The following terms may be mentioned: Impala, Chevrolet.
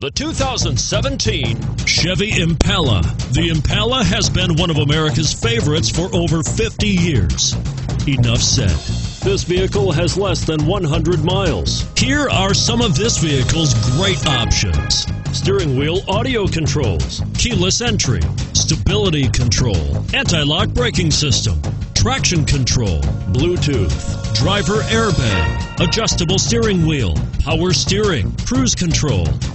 The 2017 Chevy Impala. The Impala has been one of America's favorites for over 50 years. Enough said. This vehicle has less than 100 miles. Here are some of this vehicle's great options: steering wheel audio controls, keyless entry, stability control, anti-lock braking system, traction control, Bluetooth, driver airbag, adjustable steering wheel, power steering, cruise control.